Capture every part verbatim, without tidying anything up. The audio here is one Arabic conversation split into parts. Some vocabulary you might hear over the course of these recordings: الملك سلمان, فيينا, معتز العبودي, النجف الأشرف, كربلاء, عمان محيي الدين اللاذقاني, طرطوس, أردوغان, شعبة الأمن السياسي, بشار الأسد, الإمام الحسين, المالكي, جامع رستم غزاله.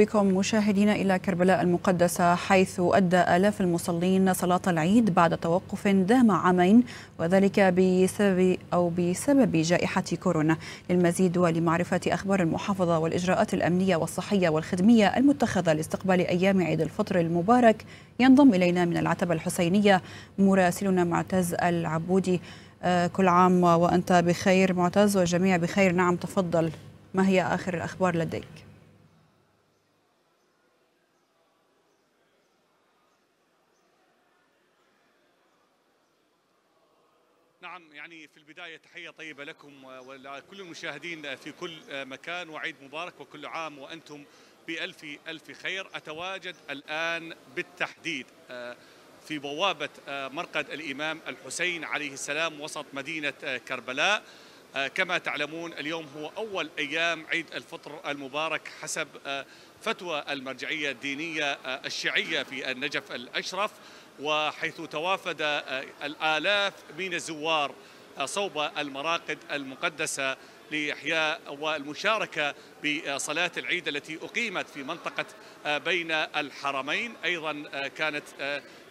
بكم مشاهدينا إلى كربلاء المقدسة، حيث أدى آلاف المصلين صلاة العيد بعد توقف دام عامين، وذلك بسبب أو بسبب جائحة كورونا. للمزيد ولمعرفة أخبار المحافظة والإجراءات الأمنية والصحية والخدمية المتخذة لاستقبال أيام عيد الفطر المبارك، ينضم إلينا من العتبة الحسينية مراسلنا معتز العبودي. كل عام وأنت بخير معتز والجميع بخير. نعم تفضل، ما هي آخر الأخبار لديك؟ نعم، يعني في البداية تحية طيبة لكم ولكل المشاهدين في كل مكان، وعيد مبارك وكل عام وأنتم بألف ألف خير. أتواجد الآن بالتحديد في بوابة مرقد الإمام الحسين عليه السلام وسط مدينة كربلاء. كما تعلمون اليوم هو أول أيام عيد الفطر المبارك حسب فتوى المرجعية الدينية الشيعية في النجف الأشرف، وحيث توافد الآلاف من الزوار صوب المراقد المقدسة لإحياء والمشاركة بصلاة العيد التي أقيمت في منطقة بين الحرمين. أيضا كانت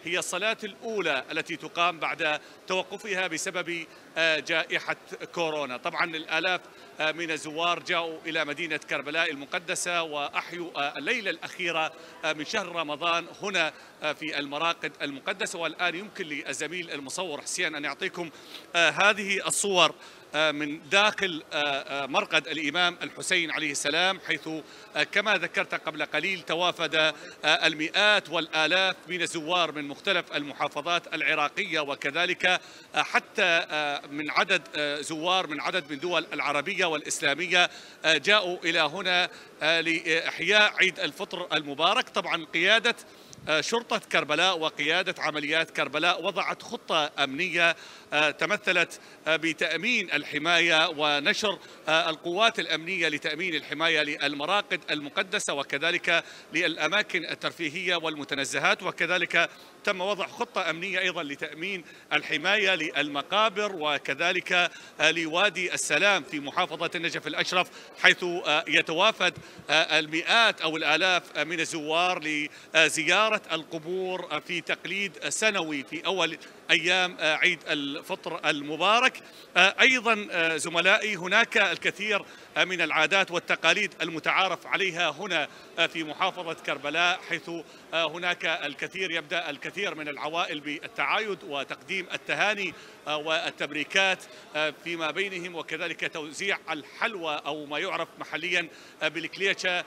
هي الصلاة الأولى التي تقام بعد توقفها بسبب جائحة كورونا. طبعا الآلاف من الزوار جاءوا إلى مدينة كربلاء المقدسة وأحيوا الليلة الأخيرة من شهر رمضان هنا في المراقد المقدسة. والآن يمكن للزميل المصور حسين أن يعطيكم هذه الصور من داخل مرقد الإمام الحسين عليه السلام، حيث كما ذكرت قبل قليل توافد المئات والآلاف من الزوار من مختلف المحافظات العراقية، وكذلك حتى من عدد زوار من عدد من دول العربية والإسلامية جاءوا إلى هنا لإحياء عيد الفطر المبارك. طبعا قيادة شرطة كربلاء وقيادة عمليات كربلاء وضعت خطة أمنية تمثلت بتأمين الحماية ونشر القوات الأمنية لتأمين الحماية للمراقد المقدسة وكذلك للأماكن الترفيهية والمتنزهات، وكذلك تم وضع خطة أمنية أيضا لتأمين الحماية للمقابر وكذلك لوادي السلام في محافظة النجف الأشرف، حيث يتوافد المئات أو الآلاف من الزوار لزيارة القبور في تقليد سنوي في أول أيام عيد الفطر المبارك. أيضا زملائي هناك الكثير من العادات والتقاليد المتعارف عليها هنا في محافظة كربلاء، حيث هناك الكثير يبدأ الكثير من العوائل بالتعايد وتقديم التهاني والتبريكات فيما بينهم، وكذلك توزيع الحلوى أو ما يعرف محليا بالكليتشا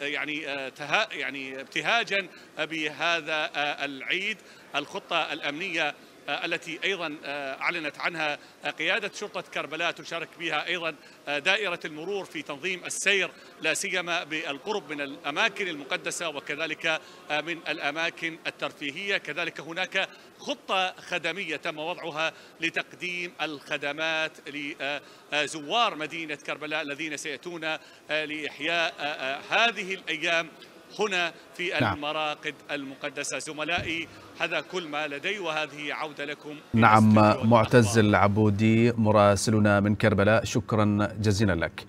يعني تها يعني ابتهاجا بهذا العيد. الخطة الأمنية التي أيضا أعلنت عنها قيادة شرطة كربلاء تشارك بها أيضا دائرة المرور في تنظيم السير، لا سيما بالقرب من الأماكن المقدسة وكذلك من الأماكن الترفيهية. كذلك هناك خطة خدمية تم وضعها لتقديم الخدمات لزوار مدينة كربلاء الذين سيأتون لإحياء هذه الأيام هنا في المراقد المقدسة. زملائي هذا كل ما لدي وهذه عودة لكم. نعم معتز العبودي مراسلنا من كربلاء، شكرا جزيلا لك.